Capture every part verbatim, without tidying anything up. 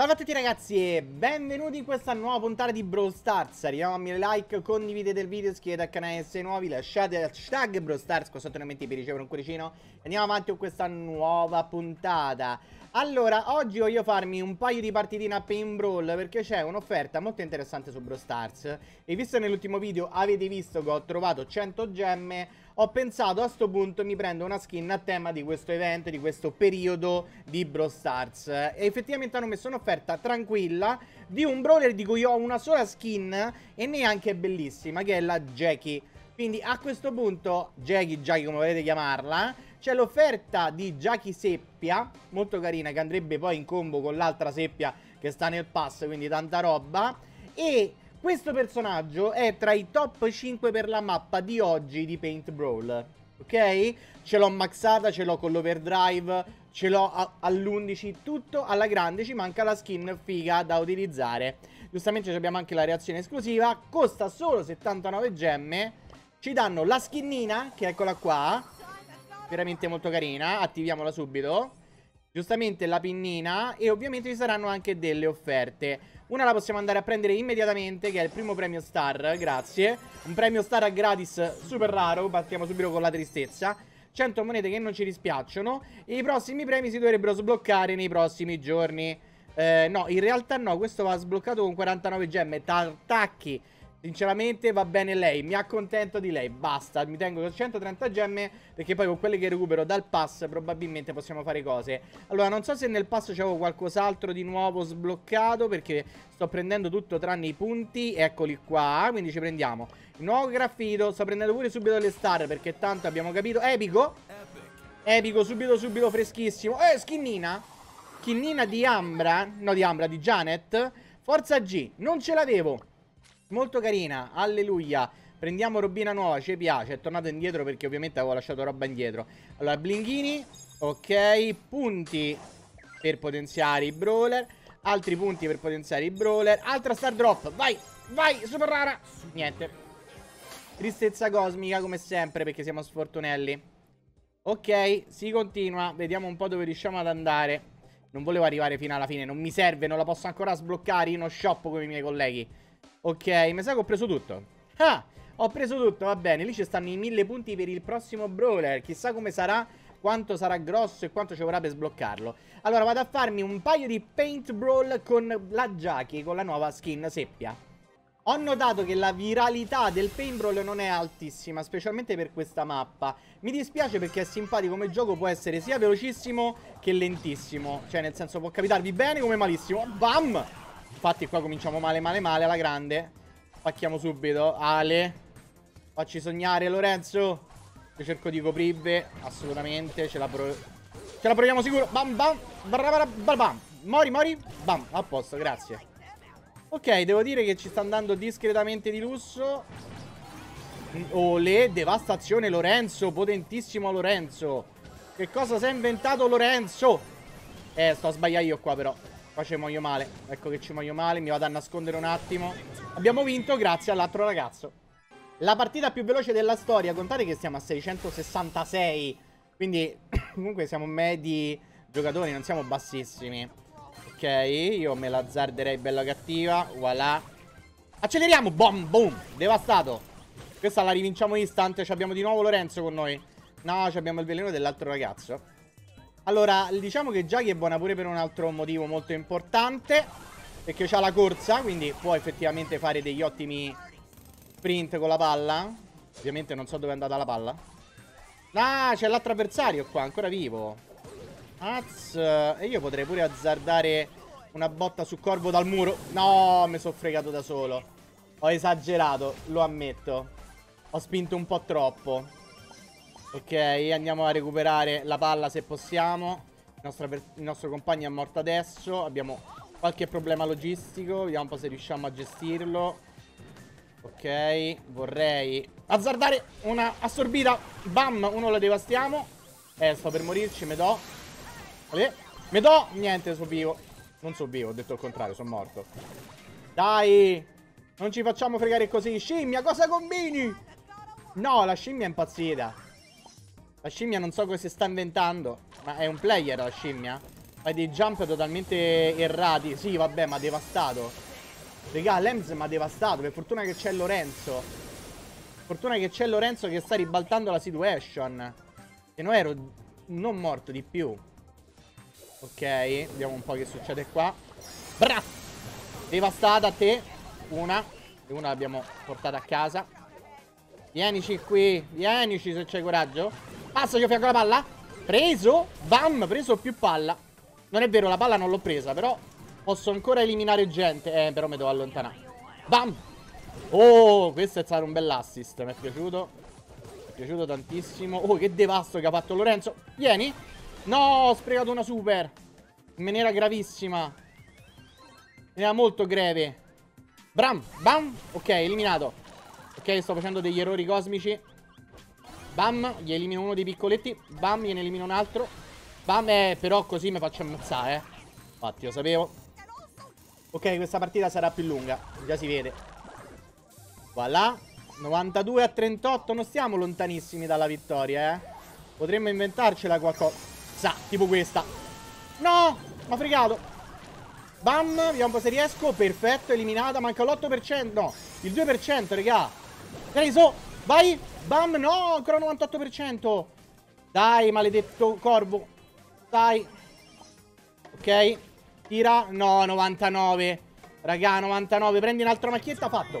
Salve a tutti ragazzi e benvenuti in questa nuova puntata di Brawl Stars. Arriviamo a mille like, condividete il video, iscrivetevi al canale se siete nuovi, lasciate hashtag Brawl Stars qua sotto nei commenti per ricevere un cuoricino. Andiamo avanti con questa nuova puntata. Allora, oggi voglio farmi un paio di partitine a Paint Brawl perché c'è un'offerta molto interessante su Brawl Stars. E visto che nell'ultimo video avete visto che ho trovato cento gemme, ho pensato a sto punto mi prendo una skin a tema di questo evento, di questo periodo di Brawl Stars. E effettivamente hanno messo un'offerta tranquilla di un brawler di cui ho una sola skin e neanche bellissima, che è la Jackie. Quindi a questo punto Jackie, Jackie come volete chiamarla, c'è l'offerta di Jackie Seppia, molto carina, che andrebbe poi in combo con l'altra Seppia che sta nel pass, quindi tanta roba. E questo personaggio è tra i top cinque per la mappa di oggi di Paint Brawl. Ok? Ce l'ho maxata, ce l'ho con l'overdrive, ce l'ho all'undici, tutto alla grande, ci manca la skin figa da utilizzare. Giustamente abbiamo anche la reazione esclusiva, costa solo settantanove gemme, ci danno la skinnina, che eccola qua, veramente molto carina, attiviamola subito. Giustamente la pinnina e ovviamente ci saranno anche delle offerte. Una la possiamo andare a prendere immediatamente, che è il primo premio star, grazie. Un premio star gratis super raro, partiamo subito con la tristezza. cento monete che non ci dispiacciono. E i prossimi premi si dovrebbero sbloccare nei prossimi giorni. eh, No, in realtà no, questo va sbloccato con quarantanove gemme. Tartacchi, sinceramente va bene lei, mi accontento di lei, basta. Mi tengo con centotrenta gemme perché poi con quelle che recupero dal pass probabilmente possiamo fare cose. Allora, non so se nel pass c'avevo qualcos'altro di nuovo sbloccato, perché sto prendendo tutto tranne i punti. Eccoli qua, quindi ci prendiamo il nuovo graffito, sto prendendo pure subito le star perché tanto abbiamo capito. Epico, epico, subito subito freschissimo. Eh, skinnina, skinnina di Ambra, no di Ambra, di Janet. Forza G, non ce l'avevo. Molto carina, alleluia. Prendiamo robina nuova, ci piace. È tornato indietro perché ovviamente avevo lasciato roba indietro. Allora, blinghini. Ok, punti per potenziare i brawler, altri punti per potenziare i brawler. Altra star drop, vai, vai, super rara. Niente. Tristezza cosmica come sempre perché siamo sfortunelli. Ok, si continua. Vediamo un po' dove riusciamo ad andare. Non volevo arrivare fino alla fine, non mi serve, non la posso ancora sbloccare. Io non shoppo come i miei colleghi. Ok, mi sa che ho preso tutto. Ah, ho preso tutto, va bene. Lì ci stanno i mille punti per il prossimo brawler. Chissà come sarà, quanto sarà grosso e quanto ci vorrà per sbloccarlo. Allora vado a farmi un paio di Paint Brawl con la Jackie, con la nuova skin Seppia. Ho notato che la viralità del Paint Brawl non è altissima, specialmente per questa mappa. Mi dispiace perché è simpatico come gioco, può essere sia velocissimo che lentissimo. Cioè nel senso può capitarvi bene come malissimo. Bam! Infatti qua cominciamo male male male alla grande. Spacchiamo subito. Ale, facci sognare Lorenzo. Io cerco di coprirve. Assolutamente. Ce la, pro... Ce la proviamo sicuro. Bam bam bam bam. Mori mori. Bam. A posto, grazie. Ok, devo dire che ci sta andando discretamente di lusso. Ole, devastazione Lorenzo. Potentissimo Lorenzo. Che cosa si è inventato Lorenzo? Eh, sto a sbagliare io qua però. Qua ci muoio male, ecco che ci muoio male. Mi vado a nascondere un attimo. Abbiamo vinto grazie all'altro ragazzo. La partita più veloce della storia. Contate che siamo a seicentosessantasei. Quindi comunque siamo medi giocatori, non siamo bassissimi. Ok, io me l'azzarderei bella cattiva. Voilà. Acceleriamo, boom, boom. Devastato. Questa la rivinciamo istante. Abbiamo di nuovo Lorenzo con noi. No, abbiamo il veleno dell'altro ragazzo. Allora, diciamo che Jackie è buona pure per un altro motivo molto importante, perché c'ha la corsa, quindi può effettivamente fare degli ottimi sprint con la palla. Ovviamente non so dove è andata la palla. Ah, c'è l'altro avversario qua, ancora vivo. Az, e io potrei pure azzardare una botta su Corvo dal muro. No, mi sono fregato da solo. Ho esagerato, lo ammetto. Ho spinto un po' troppo. Ok, andiamo a recuperare la palla se possiamo. Il nostro, il nostro compagno è morto adesso. Abbiamo qualche problema logistico. Vediamo un po' se riusciamo a gestirlo. Ok, vorrei azzardare una assorbita. Bam, uno la devastiamo. Eh, sto per morirci, me do. Vale. Me do, niente, sono vivo. Non sono vivo, ho detto il contrario, sono morto. Dai, non ci facciamo fregare così. Scimmia, cosa combini? No, la scimmia è impazzita. La scimmia non so cosa si sta inventando. Ma è un player la scimmia? Fai dei jump totalmente errati. Sì, vabbè, ma devastato. Regà, Lems mi ha devastato. Per fortuna che c'è Lorenzo. Fortuna che c'è Lorenzo che sta ribaltando la situation. Se no ero non morto di più. Ok, vediamo un po' che succede qua. Bra! Devastata a te. Una. E una l'abbiamo portata a casa. Vienici qui. Vienici se c'è coraggio. Passaci a fianco alla palla. Preso. Bam, preso più palla. Non è vero, la palla non l'ho presa, però posso ancora eliminare gente. Eh, però mi devo allontanare. Bam! Oh, questo è stato un bell'assist. Mi è piaciuto. Mi è piaciuto tantissimo. Oh, che devasto che ha fatto Lorenzo. Vieni. No, ho sprecato una super. In maniera gravissima. In maniera molto greve. Bram, bam. Ok, eliminato. Ok, sto facendo degli errori cosmici. Bam, gli elimino uno dei piccoletti. Bam, gliene elimino un altro. Bam, eh, però così mi faccio ammazzare, eh. Infatti, lo sapevo. Ok, questa partita sarà più lunga. Già si vede. Voilà. novantadue a trentotto. Non stiamo lontanissimi dalla vittoria, eh. Potremmo inventarcela qualcosa. Sa, tipo questa. No, m'ha fregato. Bam, vediamo un po' se riesco. Perfetto, eliminata. Manca l'otto per cento. No, il due per cento, regà. Preso. Vai. Bam, no, ancora novantotto per cento. Dai, maledetto corvo. Dai. Ok. Tira. No, novantanove. Raga, novantanove. Prendi un'altra macchietta, fatto.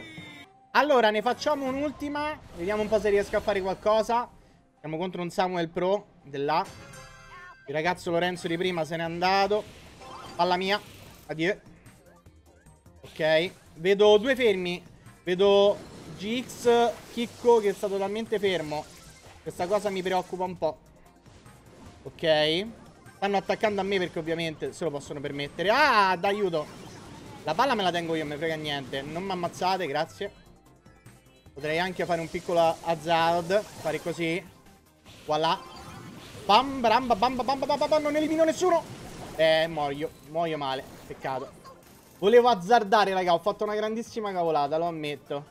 Allora, ne facciamo un'ultima. Vediamo un po' se riesco a fare qualcosa. Siamo contro un Samuel Pro dell'A. Il ragazzo Lorenzo di prima se n'è andato. Palla mia. Addio. Ok. Vedo due fermi. Vedo G X Chicco che sta totalmente fermo. Questa cosa mi preoccupa un po'. Ok. Stanno attaccando a me perché ovviamente se lo possono permettere. Ah, d'aiuto. La palla me la tengo io, non mi frega niente. Non mi ammazzate, grazie. Potrei anche fare un piccolo hazard. Fare così. Voilà. Bam, bam, bam, bam, bam, bam, bam. Non elimino nessuno. Eh, muoio. Muoio male. Peccato. Volevo azzardare, raga. Ho fatto una grandissima cavolata, lo ammetto.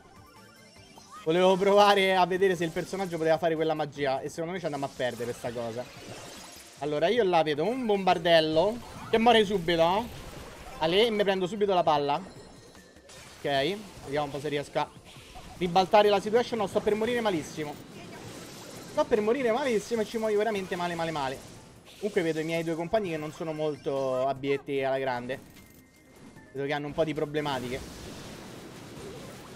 Volevo provare a vedere se il personaggio poteva fare quella magia. E secondo me ci andiamo a perdere questa cosa. Allora, io là vedo un bombardello che muore subito, no? Ale, mi prendo subito la palla. Ok, vediamo un po' se riesco a ribaltare la situation. No, sto per morire malissimo. Sto per morire malissimo e ci muoio veramente male, male, male. Comunque vedo i miei due compagni che non sono molto abietti alla grande. Vedo che hanno un po' di problematiche.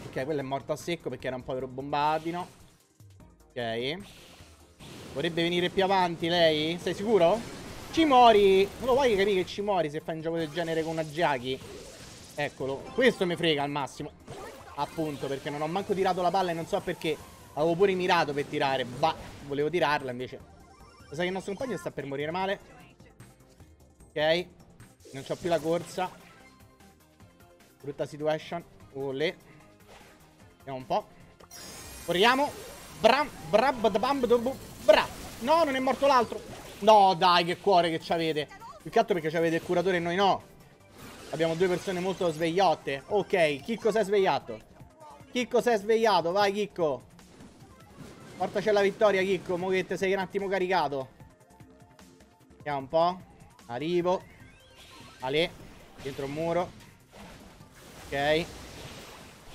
Ok, quello è morto a secco perché era un po' bombardino. Ok. Vorrebbe venire più avanti lei? Sei sicuro? Ci muori! Non lo vuoi capire che ci muori se fai un gioco del genere con una Jackie? Eccolo. Questo mi frega al massimo. Appunto, perché non ho manco tirato la palla e non so perché. Avevo pure mirato per tirare. Bah, volevo tirarla invece. Lo sai che il nostro compagno sta per morire male. Ok. Non c'ho più la corsa. Brutta situation. Olè. Vediamo un po'. Corriamo. Bram, brab, bam, dobu. Bra. No, non è morto l'altro. No, dai, che cuore che c'avete. Più che altro perché c'avete il curatore e noi no. Abbiamo due persone molto svegliotte. Ok, Chicco si è svegliato. Chicco si è svegliato, vai Chicco. Portaci alla vittoria Chicco, mo che te sei un attimo caricato. Vediamo un po'. Arrivo. Ale, dietro un muro. Ok.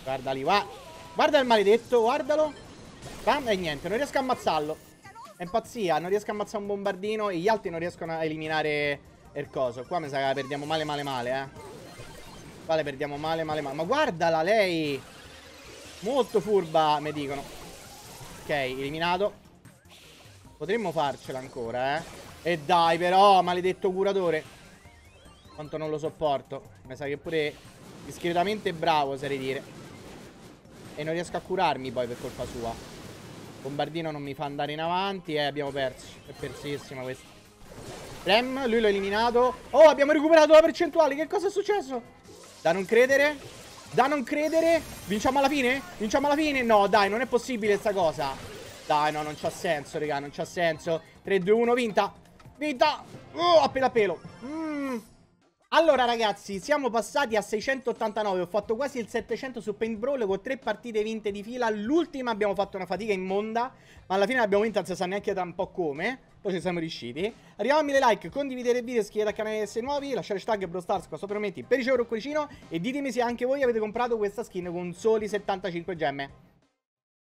Guarda lì, va. Guarda il maledetto, guardalo. Bam, e niente, non riesco a ammazzarlo. È pazzia, non riesco a ammazzare un bombardino e gli altri non riescono a eliminare il coso. Qua mi sa che la perdiamo male, male, male, eh. Qua le perdiamo male, male, male. Ma guardala lei. Molto furba, mi dicono. Ok, eliminato. Potremmo farcela ancora, eh. E dai però, maledetto curatore. Quanto non lo sopporto. Mi sa che pure discretamente bravo, oserei dire. E non riesco a curarmi poi per colpa sua. Bombardino non mi fa andare in avanti. Eh, abbiamo perso. È persissima questa. Rem, lui l'ho eliminato. Oh, abbiamo recuperato la percentuale. Che cosa è successo? Da non credere. Da non credere. Vinciamo alla fine? Vinciamo alla fine? No, dai, non è possibile sta cosa. Dai, no, non c'ha senso, raga. Non c'ha senso. tre due uno, vinta. Vinta. Oh, appena a pelo. Mm. Allora, ragazzi, siamo passati a seicentottantanove. Ho fatto quasi il settecento su Paint Brawl con tre partite vinte di fila. L'ultima abbiamo fatto una fatica immonda. Ma alla fine l'abbiamo vinta, non si sa neanche da un po' come. Poi ci siamo riusciti. Arriviamo a mille like, condividete il video, iscrivetevi al canale se nuovi, lasciate hashtag Brawl Stars qua sopra i commenti per ricevere un cuoricino e ditemi se anche voi avete comprato questa skin con soli settantacinque gemme.